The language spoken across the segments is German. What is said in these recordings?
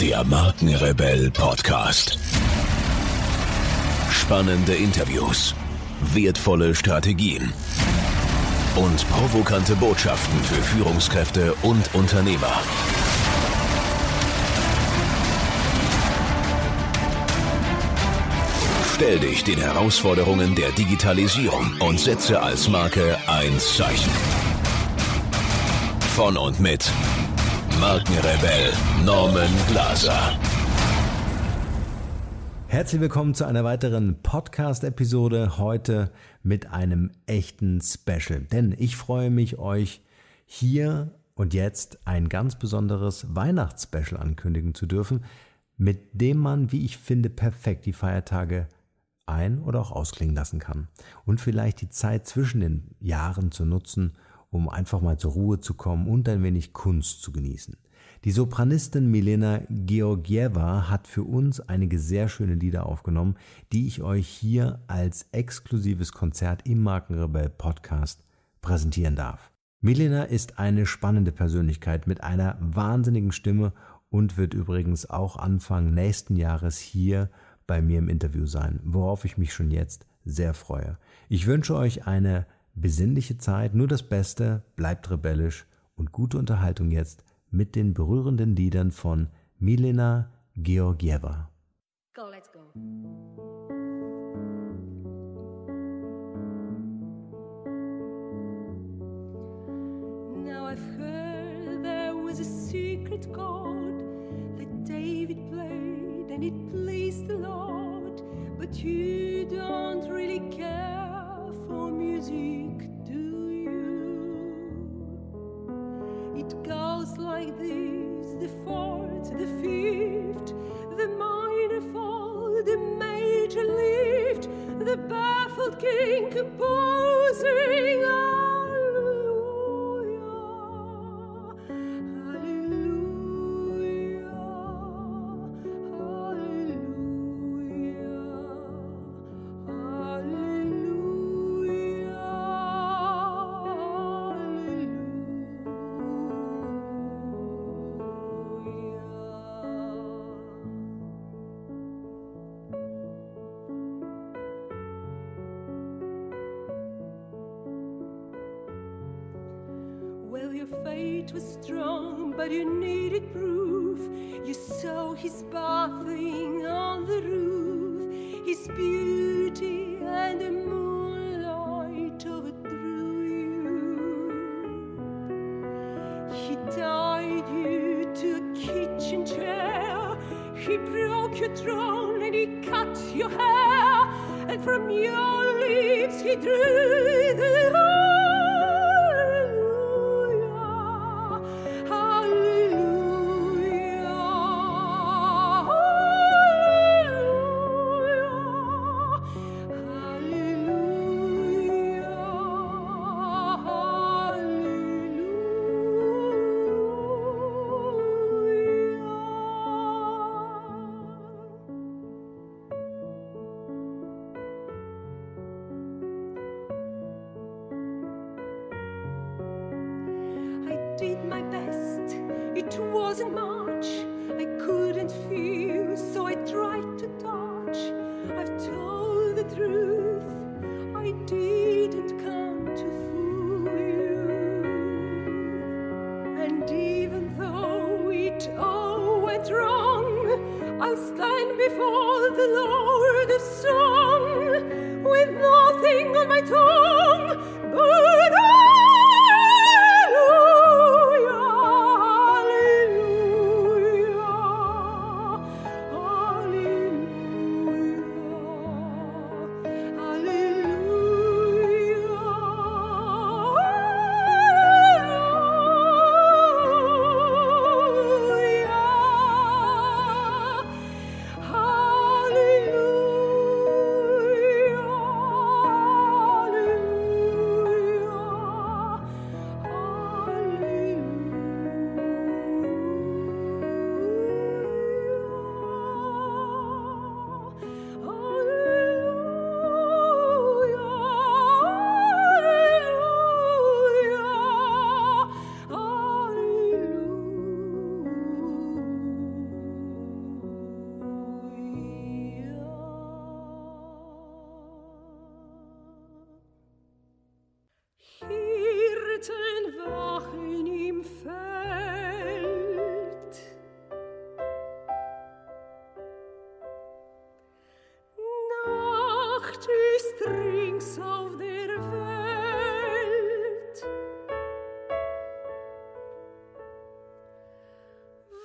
Der Markenrebell Podcast. Spannende Interviews, wertvolle Strategien und provokante Botschaften für Führungskräfte und Unternehmer. Stell dich den Herausforderungen der Digitalisierung und setze als Marke ein Zeichen. Von und mit Markenrebell Norman Glaser. Herzlich willkommen zu einer weiteren Podcast-Episode, heute mit einem echten Special. Denn ich freue mich, euch hier und jetzt ein ganz besonderes Weihnachtsspecial ankündigen zu dürfen, mit dem man, wie ich finde, perfekt die Feiertage ein- oder auch ausklingen lassen kann. Und vielleicht die Zeit zwischen den Jahren zu nutzen, um einfach mal zur Ruhe zu kommen und ein wenig Kunst zu genießen. Die Sopranistin Milena Georgieva hat für uns einige sehr schöne Lieder aufgenommen, die ich euch hier als exklusives Konzert im Markenrebell Podcast präsentieren darf. Milena ist eine spannende Persönlichkeit mit einer wahnsinnigen Stimme und wird übrigens auch Anfang nächsten Jahres hier bei mir im Interview sein, worauf ich mich schon jetzt sehr freue. Ich wünsche euch eine besinnliche Zeit, nur das Beste, bleibt rebellisch und gute Unterhaltung jetzt mit den berührenden Liedern von Milena Georgieva. Go, let's go. Now I've heard there was a secret chord that David played and it pleased the Lord, but you don't really care for music, do you? It goes like this: the fourth, the fifth, the minor fall, the major lift, the baffled king composing. Hallelujah, hallelujah, hallelujah, hallelujah. Fate was strong, but you needed proof. You saw his bathing on the roof, his beauty and the moonlight overdrew you. He tied you to a kitchen chair, he broke your throne and he cut your hair, and from your lips he drew the Hirten wachen im Feld. Nacht ist rings auf der Welt.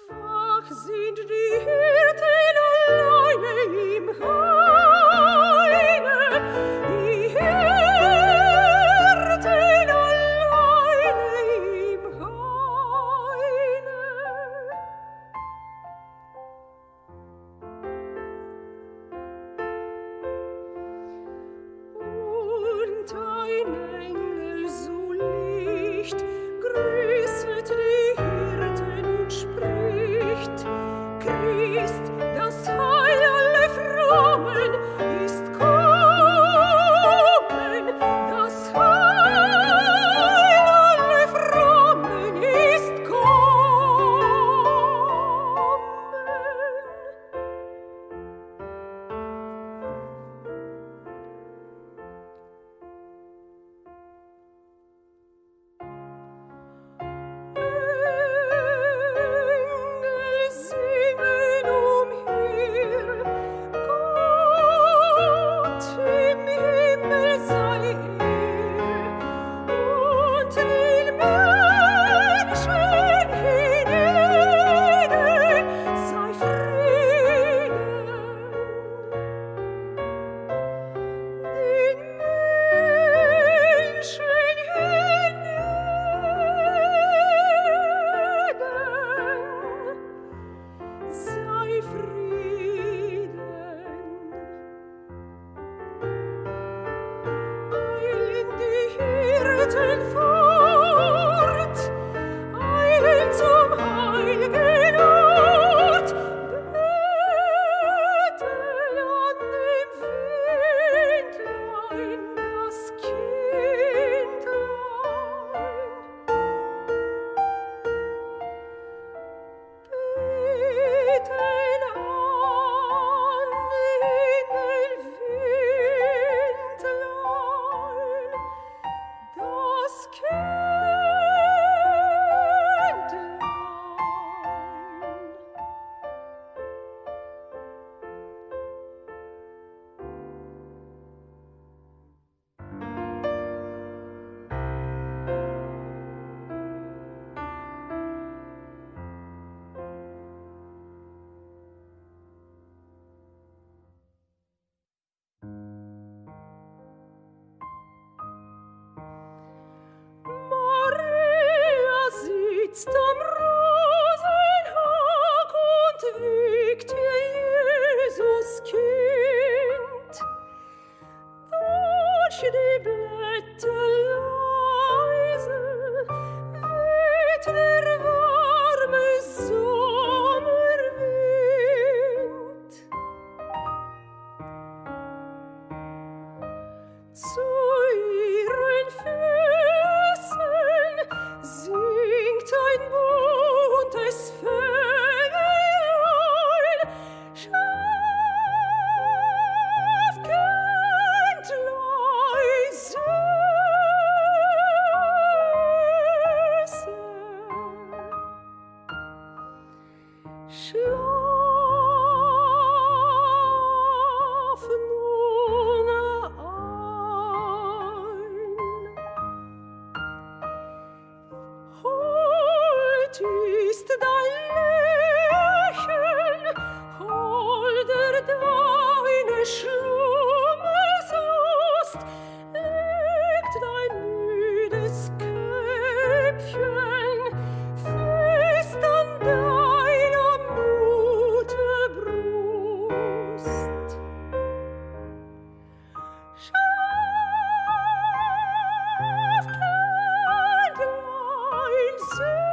Wach sind die Hirten alleine im Heine. Die Hirten alleine im Heine. Und ein Engel so licht grüßet die Hirten und spricht: Christ, das Heil aller Frommen, ist kommen. Das Heil aller Frommen ist kommen. Engel singen umher, Gott im Himmel sei er, und den Menschen hinein sei Frieden. Den Menschen hinein sei Frieden. Eilen die Hirten fort, eilen zum heiligen Ort, betteln an dem Windlein das Kindlein. Beten an den Windlein das Kindlein. Maria sitzt am Rosenhag und wiegt ihr Jesuskind. Durch die Blätter leise weht der warme Sommerwind. Zu ihren Füßen singt ein buntes Vögelein, Schafkindlein, süße Schlaf nun ein. Hold ist dein Lächeln, holder deine Schlummerslust, legt dein müdes Köpfchen fest an deiner Mutterbrust. Schafkindlein, süß